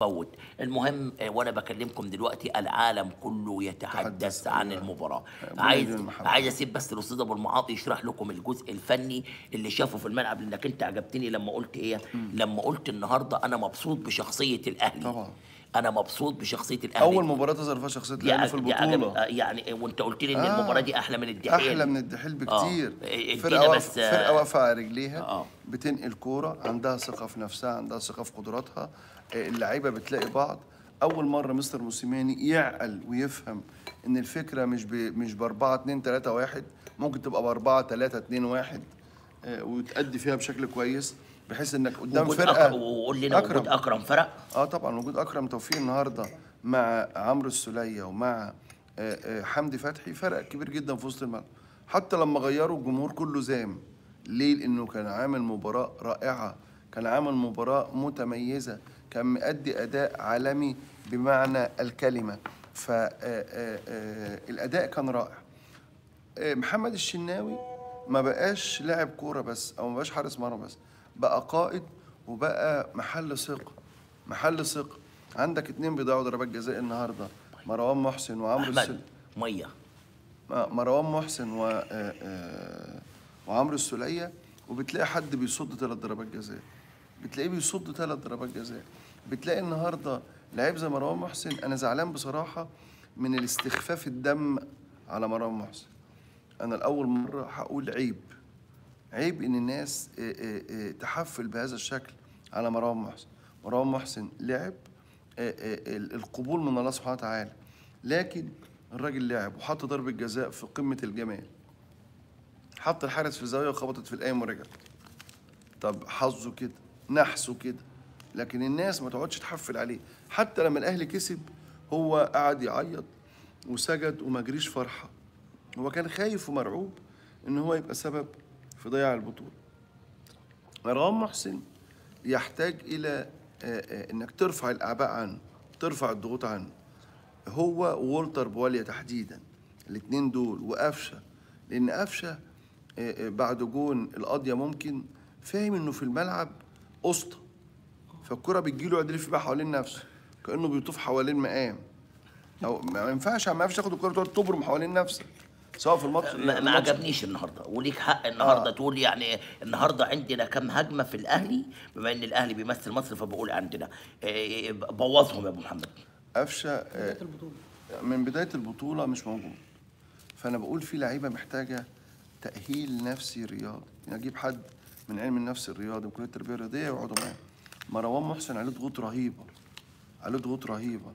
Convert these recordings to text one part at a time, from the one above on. فوت. المهم وانا بكلمكم دلوقتي العالم كله يتحدث عن المباراه. عايز اسيب بس الاستاذ ابو المعاطي يشرح لكم الجزء الفني اللي شافه في الملعب، لانك انت عجبتني لما قلت ايه؟ لما قلت النهارده انا مبسوط بشخصيه الاهلي. طبعا انا مبسوط بشخصيه الاهلي، اول مباراه تظهر فيها شخصيه الاهلي في البطوله يعني. وانت قلت لي ان المباراه دي احلى من الدحيل، احلى من الدحيل بكتير. فرقه واقفه على رجليها، بتنقل كوره، عندها ثقه في نفسها، عندها ثقه في قدراتها. اللعيبه بتلاقي بعض. اول مره مستر موسيماني يعقل ويفهم ان الفكره مش ب 4-2-3-1، ممكن تبقى ب 4-3-2-1 وتأدي فيها بشكل كويس، بحيث انك قدام فرقه. وقول لنا وجود اكرم فرق. طبعا وجود اكرم توفيق النهارده مع عمر السلية ومع حمدي فتحي فرق كبير جدا في وسط الملعب. حتى لما غيروا الجمهور كله زام. ليه؟ لانه كان عامل مباراه رائعه، كان عامل مباراه متميزه، كان مؤدي اداء عالمي بمعنى الكلمه. فالاداء كان رائع. محمد الشناوي ما بقاش لاعب كوره بس، او ما بقاش حارس مرمى بس، بقى قائد وبقى محل ثقه. محل ثقه. عندك اتنين بيضيعوا ضربات جزاء النهارده، مروان محسن وعمرو السلية. مروان محسن وعمرو السلية، وبتلاقي حد بيصد 3 ضربات جزاء. بتلاقيه بيصد 3 ضربات جزاء. بتلاقي النهارده لعيب زي مروان محسن. انا زعلان بصراحه من الاستخفاف الدم على مروان محسن. انا لاول مره هقول عيب ان الناس تحفل بهذا الشكل على مروان محسن. مروان محسن لعب، القبول من الله سبحانه وتعالى، لكن الراجل لعب وحط ضربه جزاء في قمه الجمال، حط الحارس في زاويه وخبطت في القايم ورجعت. طب حظه كده، نحسه كده، لكن الناس ما تقعدش تحفل عليه. حتى لما الاهلي كسب هو قعد يعيط وسجد وما جريش فرحه. هو كان خايف ومرعوب ان هو يبقى سبب في ضياع البطوله. مروان محسن يحتاج الى انك ترفع الاعباء عنه، ترفع الضغوط عنه. هو وولتر بوليا تحديدا، الاثنين دول وقفشه، لان قفشه بعد جون القضيه ممكن فاهم انه في الملعب قسطه، فالكره بتجيله يقعد يلف بيها حوالين نفسه كانه بيطوف حوالين مقام. او ما ينفعش، ما يعرفش ياخد الكره تقعد تبرم حوالين نفسك سواء في الماتش. ما عجبنيش النهارده، وليك حق النهارده تقول يعني النهارده عندنا كم هجمه في الاهلي، بما ان الاهلي بيمثل مصر فبقول عندنا بوظهم يا ابو محمد. قفشه من بدايه البطوله مش موجود. فانا بقول في لعيبه محتاجه تاهيل نفسي رياضي، نجيب حد من علم النفس الرياضي وكليه التربيه الرياضيه يقعدوا معاه. مروان محسن عليه ضغوط رهيبه، عليه ضغوط رهيبه.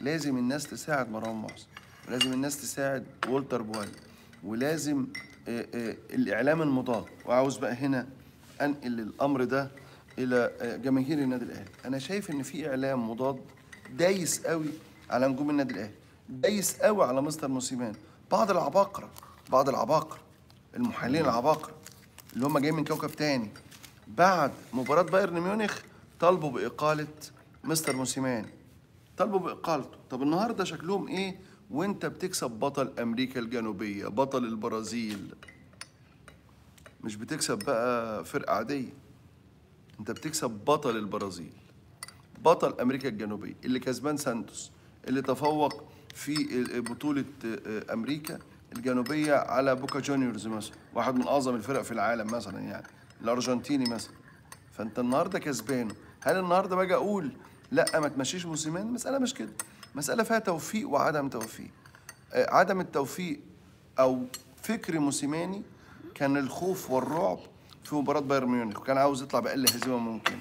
لازم الناس تساعد مروان محسن، ولازم الناس تساعد ولتر بوليا، ولازم الاعلام المضاد. وعاوز بقى هنا انقل الامر ده الى جماهير النادي الاهلي. انا شايف ان في اعلام مضاد دايس قوي على نجوم النادي الاهلي، دايس قوي على مستر موسيماني. بعض العباقره المحللين العباقره اللي هم جايين من كوكب تاني بعد مباراه بايرن ميونخ طالبوا باقاله مستر موسيماني، طالبوا باقالته. طب النهارده شكلهم ايه وانت بتكسب بطل امريكا الجنوبيه، بطل البرازيل؟ مش بتكسب بقى فرقه عاديه، انت بتكسب بطل البرازيل، بطل امريكا الجنوبيه، اللي كسبان سانتوس، اللي تفوق في بطوله امريكا الجنوبيه على بوكا جونيورز مثلا، واحد من اعظم الفرق في العالم مثلا، يعني الارجنتيني مثلا. فانت النهارده كسبانه. هل النهارده باجي اقول لا ما تمشيش موسيماني؟ المساله مش كده، مسألة فيها توفيق وعدم توفيق. عدم التوفيق أو فكر موسيماني كان الخوف والرعب في مباراة بايرن ميونخ، وكان عاوز يطلع بأقل هزيمة ممكن.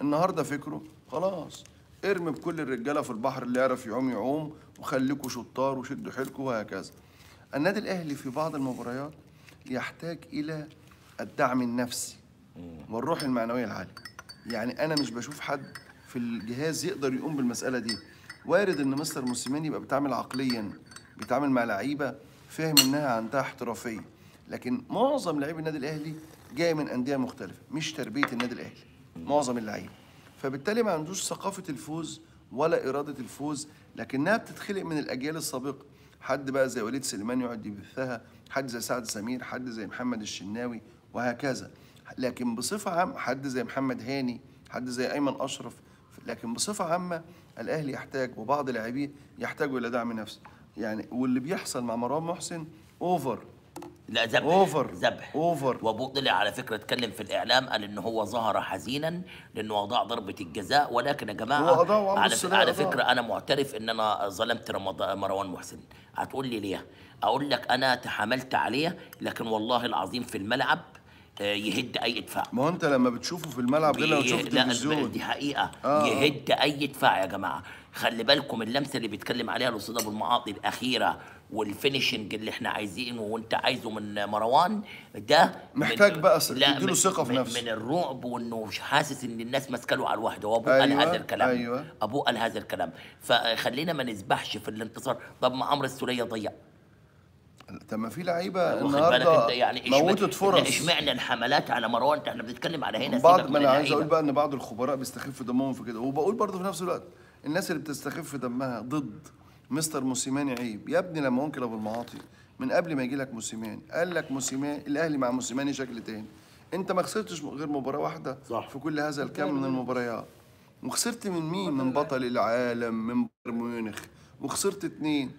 النهارده فكره خلاص، ارمي بكل الرجالة في البحر، اللي يعرف يعوم يعوم، وخليكوا شطار وشدوا حيلكوا وهكذا. النادي الأهلي في بعض المباريات يحتاج إلى الدعم النفسي والروح المعنوية العالية. يعني أنا مش بشوف حد في الجهاز يقدر يقوم بالمسألة دي. وارد ان مستر موسيماني يبقى بيتعامل عقليا، بيتعامل مع لعيبه فاهم انها عندها احترافيه، لكن معظم لاعبي النادي الاهلي جاي من انديه مختلفه، مش تربيه النادي الاهلي، معظم اللعيبه. فبالتالي ما عندوش ثقافه الفوز ولا اراده الفوز، لكنها بتتخلق من الاجيال السابقه. حد بقى زي وليد سليمان يقعد يبثها، حد زي سعد سمير، حد زي محمد الشناوي وهكذا. لكن بصفه عامه حد زي محمد هاني، حد زي ايمن اشرف لكن بصفه عامه الاهلي يحتاج وبعض لاعبيه يحتاجوا الى دعم نفسي يعني. واللي بيحصل مع مروان محسن اوفر، لا ذبح اوفر. وابو طلع على فكره اتكلم في الاعلام قال ان هو ظهر حزينا لانه اضاع ضربه الجزاء، ولكن يا جماعه على فكره انا معترف ان انا ظلمت مروان محسن. هتقول لي ليه؟ اقول لك انا تحاملت عليه، لكن والله العظيم في الملعب يهد اي دفاع. ما هو انت لما بتشوفه في الملعب ده لو تشوف التلفزيون دي حقيقه يهد اي دفاع يا جماعه. خلي بالكم اللمسه اللي بيتكلم عليها الاستاذ ابو المعاطي الاخيره والفينشنج اللي احنا عايزينه وانت عايزه من مروان ده محتاج بقى تديله ثقه في نفسه من الرعب، وانه حاسس ان الناس ماسكه له على الواحده، وابوه قال هذا الكلام. ابوه قال هذا الكلام، فخلينا ما نسبحش في الانتصار. طب ما عمر السلية ضيع. طب ما في لعيبه النهارده يعني موتت فرص. اشمعنى الحملات على مروان؟ احنا بنتكلم على هنا بعض. ما انا عايز اقول بقى ان بعض الخبراء بيستخفوا دمهم في كده، وبقول برضه في نفس الوقت الناس اللي بتستخف دمها ضد مستر موسيماني عيب يا ابني. لما ممكن ابو المعاطي من قبل ما يجي لك موسيماني قال لك موسيماني الاهلي مع موسيماني شكل تاني. انت ما خسرتش غير مباراه واحده صح في كل هذا الكم من المباريات، وخسرت من مين؟ من بطل العالم، من بايرن ميونخ، وخسرت 2.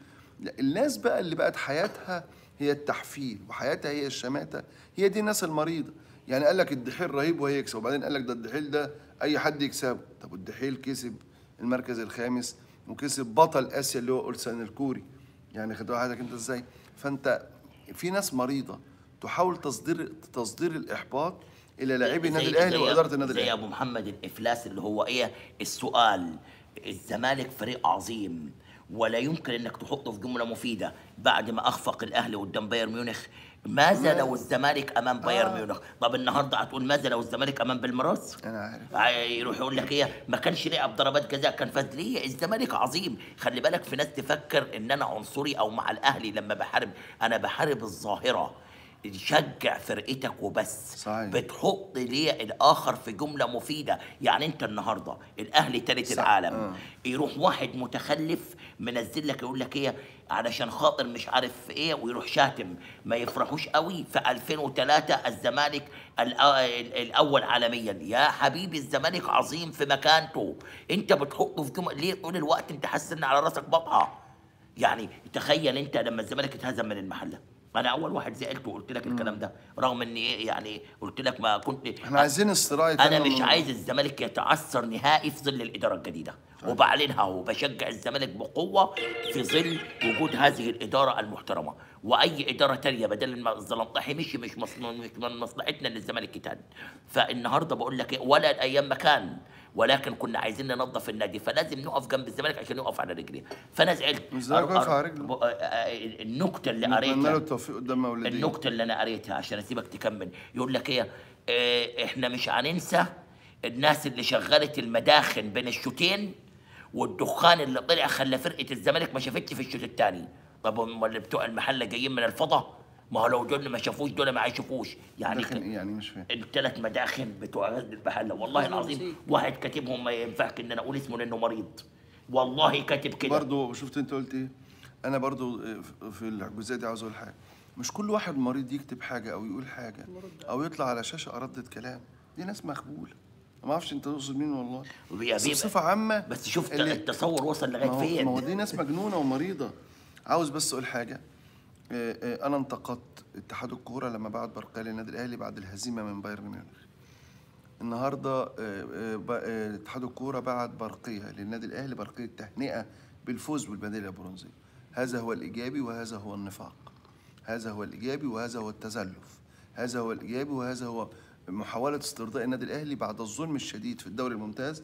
الناس بقى اللي بقت حياتها هي التحفيل وحياتها هي الشماته، هي دي الناس المريضه. يعني قال لك الدحيل رهيب وهيكسب، وبعدين قال لك ده الدحيل ده اي حد يكسبه. طب والدحيل كسب المركز الخامس وكسب بطل اسيا اللي هو أولسان الكوري، يعني خدوا حضرتك انت ازاي؟ فانت في ناس مريضه تحاول تصدير الاحباط الى لاعبي النادي الاهلي واداره النادي الاهلي. زي ابو محمد الافلاس اللي هو ايه السؤال. الزمالك فريق عظيم ولا يمكن انك تحطه في جمله مفيده بعد ما اخفق الاهلي قدام بايرن ميونخ. ماذا لو الزمالك امام بايرن ميونخ؟ طب النهارده هتقول ماذا لو الزمالك امام بالمراس؟ انا عارف يروح يقول لك ايه ما كانش لعب ضربات جزاء كان فازليه. الزمالك عظيم، خلي بالك في ناس تفكر ان انا عنصري او مع الاهلي لما بحارب، انا بحارب الظاهره. شجع فرقتك وبس. صحيح. بتحط ليه الاخر في جمله مفيده. يعني انت النهارده الاهلي ثالث العالم يروح واحد متخلف منزل لك يقول لك ايه علشان خاطر مش عارف ايه ويروح شاتم. ما يفرحوش قوي في 2003 الزمالك الاول عالميا. يا حبيبي الزمالك عظيم في مكانته، انت بتحطه في جمله ليه طول الوقت؟ انت حاسس ان على راسك بطعه. يعني تخيل انت لما الزمالك اتهزم من المحله، أنا أول واحد زعلت وقلت لك الكلام ده، رغم إن يعني قلت لك ما كنت. إحنا عايزين الصراع. أنا مش عايز الزمالك يتعثر نهائي في ظل الإدارة الجديدة، وبعلنها وبشجع الزمالك بقوة في ظل وجود هذه الإدارة المحترمة، وأي إدارة تانية بدل ما الزلمطحي مشي مش من مصلحتنا إن الزمالك يتعدى. فالنهارده بقول لك ولا الأيام ما كان، ولكن كنا عايزين ننظف النادي، فلازم نقف جنب الزمالك عشان يقف على رجليه. فانا زعلت. الزمالك واقف على رجله. النكته اللي قريتها نتمنى له التوفيق قدام مولديه. النكته اللي انا قريتها عشان اسيبك تكمل، يقول لك ايه احنا مش هننسى الناس اللي شغلت المداخن بين الشوتين، والدخان اللي طلع خلى فرقه الزمالك ما شافتش في الشوط الثاني. طب هم اللي بتوع المحله جايين من الفضاء؟ ما هو لو دول ما شافوش دول ما هيشوفوش. يعني يعني مش فاهم الثلاث مداخن بتوع المحله والله العظيم واحد كاتبهم ما ينفعش ان انا اقول اسمه لانه مريض، والله كاتب كده. برضه شفت انت قلت ايه؟ انا برضه في الجزئيه دي عاوز اقول حاجه، مش كل واحد مريض يكتب حاجه او يقول حاجه او يطلع على شاشه ردة كلام، دي ناس مخبوله. ما اعرفش انت تقصد مين والله، بس بصفه عامه بس شفت التصور وصل لغايه فين. ما هو دي ناس مجنونه ومريضه. عاوز بس اقول حاجه، أنا انتقدت اتحاد الكورة لما بعت برقية للنادي الأهلي بعد الهزيمة من بايرن ميونخ. النهارده اتحاد الكورة بعت برقية للنادي الأهلي، برقية تهنئة بالفوز بالميدالية البرونزية. هذا هو الإيجابي وهذا هو النفاق. هذا هو الإيجابي وهذا هو التزلف. هذا هو الإيجابي وهذا هو محاولة استرضاء النادي الأهلي بعد الظلم الشديد في الدوري الممتاز